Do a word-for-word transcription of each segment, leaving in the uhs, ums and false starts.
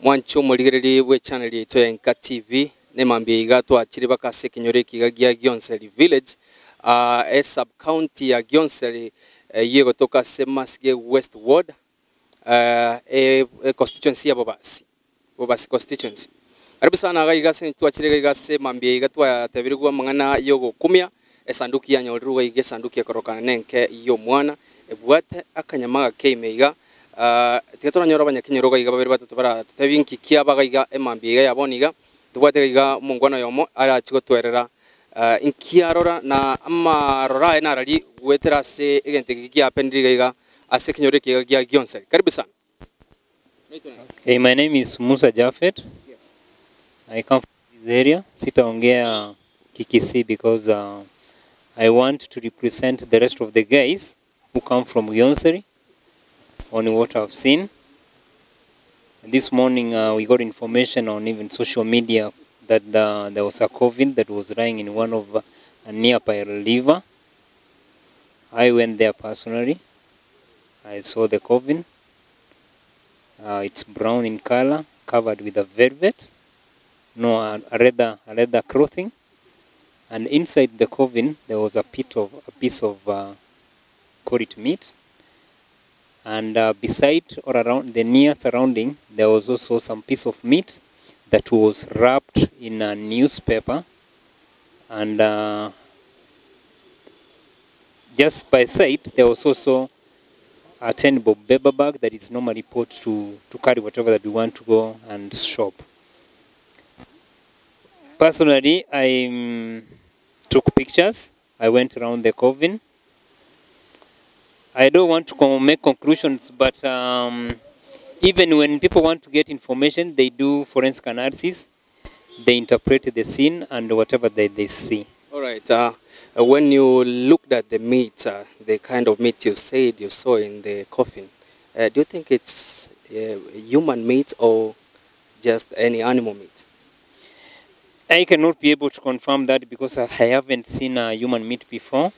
mwancho muligiriri we channel yetu ya Inka T V nemambi igato akiri bakase kinyoreki gagia Gionseli Village a uh, sub county ya Gionseli uh, yego toka semasge westward a uh, constituency ya Bobasi Bobasi constituency aribu sana gaiga sentu akiri gase mambi igato ya tabirigwa mangana yogo kumia esanduki ya nyoruga ige sanduki ya korokana nenke iyo mwana ebwate akanyamaga keimeiga Uh, tikatona nyora banyakinyoroga iga babiri batatu baratu tabinki kiabaga iga emambiga yaboniga tubwate iga mungwana yomo ara chiko twerera uh, inkiarora na amarora ena rali wetera se egente gigia pendriga iga ase kinyoreke iga gia Gionseli karibu sana. Okay, my name is Musa Jafet. Yes, I come from this area. Sitaongea Kikisii because uh, I want to represent the rest of the guys who come from Yonseri on what I've seen. And this morning uh, we got information on even social media that the, there was a COVID that was lying in one of uh, a nearby river. I went there personally. I saw the COVID. Uh, it's brown in color, covered with a velvet, no, a, a leather, a leather clothing. And inside the COVID there was a pit of a piece of uh, call it meat. And uh, beside or around the near surrounding, there was also some piece of meat that was wrapped in a newspaper. And uh, just by sight, there was also a turnable paper bag that is normally put to, to carry whatever that we want to go and shop. Personally, I um, took pictures. I went around the coven. I don't want to make conclusions, but um, even when people want to get information, they do forensic analysis, they interpret the scene and whatever they, they see. All right. Uh, when you looked at the meat, uh, the kind of meat you said you saw in the coffin, uh, do you think it's uh, human meat or just any animal meat? I cannot be able to confirm that because I haven't seen a human meat before.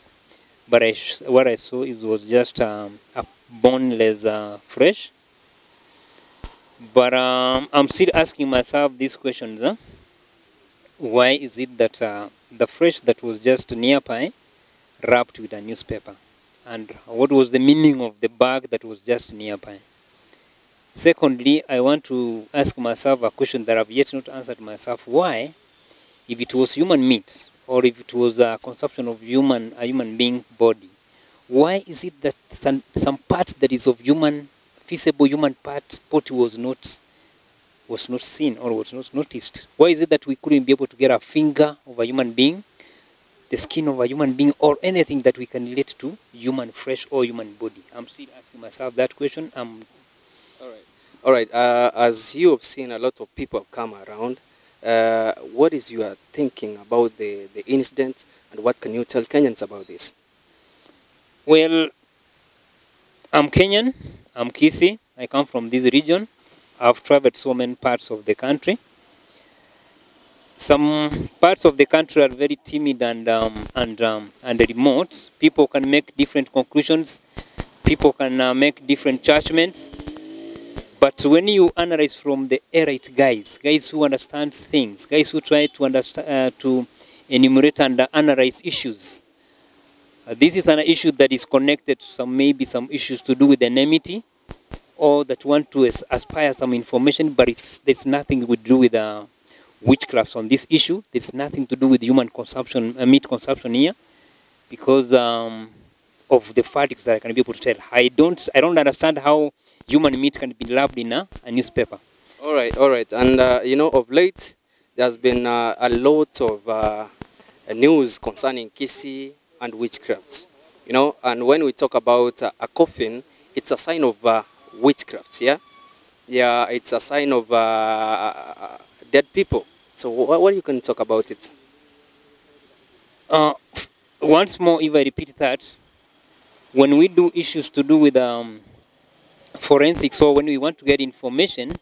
But I sh what I saw is was just um, a boneless uh, flesh. But um, I'm still asking myself these questions. Huh? Why is it that uh, the flesh that was just nearby wrapped with a newspaper? And what was the meaning of the bag that was just nearby? Secondly, I want to ask myself a question that I've yet not answered myself. Why, if it was human meat, or if it was a consumption of human, a human being body, why is it that some, some part that is of human, feasible human part, body was not, was not seen or was not noticed? Why is it that we couldn't be able to get a finger of a human being, the skin of a human being, or anything that we can relate to human flesh or human body? I'm still asking myself that question. I'm... All right. All right. Uh, as you have seen, a lot of people have come around. Uh, what is your thinking about the, the incident, and what can you tell Kenyans about this? Well, I'm Kenyan, I'm Kisii, I come from this region. I've traveled so many parts of the country. Some parts of the country are very timid and, um, and, um, and remote. People can make different conclusions, people can uh, make different judgments. But when you analyze from the erudite guys, guys who understand things, guys who try to understand, uh, to enumerate and uh, analyze issues, uh, this is an issue that is connected to some, maybe some issues to do with enmity, or that want to as aspire some information, but it's, there's nothing to do with uh, witchcrafts on this issue. There's nothing to do with human consumption, uh, meat consumption here, because um, of the facts that I can be able to tell. I don't, I don't understand how human meat can be loved in a, a newspaper. All right, all right. And, uh, you know, of late, there's been uh, a lot of uh, news concerning Kisii and witchcraft. You know, and when we talk about uh, a coffin, it's a sign of uh, witchcraft, yeah? Yeah, it's a sign of uh, dead people. So what, what you can talk about it? Uh, once more, if I repeat that, when we do issues to do with... Um, forensics, or when we want to get information,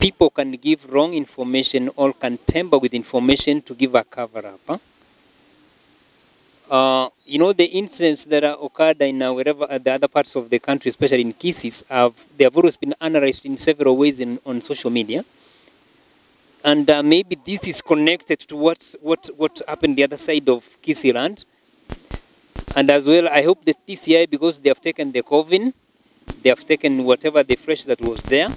people can give wrong information or can tamper with information to give a cover-up. Huh? Uh, you know, the incidents that are occurred in uh, wherever uh, the other parts of the country, especially in Kisii, have they have always been analyzed in several ways in, on social media, and uh, maybe this is connected to what what what happened the other side of Kisii land, and as well, I hope the T C I, because they have taken the coven, they have taken whatever the fresh that was there.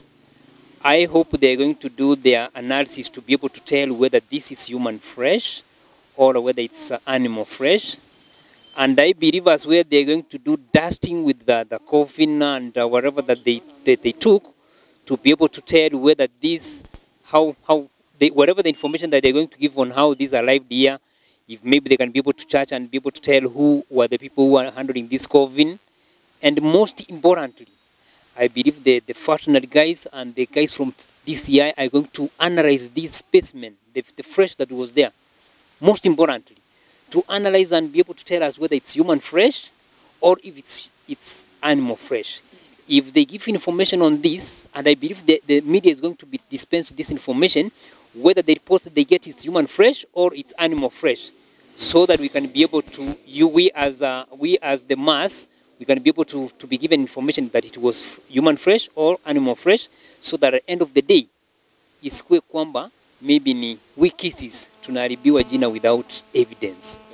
I hope they are going to do their analysis to be able to tell whether this is human fresh or whether it's uh, animal fresh. And I believe as well they're going to do dusting with the, the coffin and uh, whatever that they, they, they took to be able to tell whether this, how, how they, whatever the information that they're going to give on how these arrived here, if maybe they can be able to charge and be able to tell who were the people who are handling this coffin. And most importantly, I believe the, the Fortner guys and the guys from D C I are going to analyze this specimen, the, the fresh that was there. Most importantly, to analyze and be able to tell us whether it's human fresh or if it's it's animal fresh. If they give information on this, and I believe the, the media is going to be dispense this information, whether the report they get is human fresh or it's animal fresh, so that we can be able to, you, we as uh, we as the mass, we can be able to, to be given information that it was human fresh or animal fresh, so that at the end of the day, it's kwe kwamba maybe ni we Kisii tunaharibiwa jina without evidence.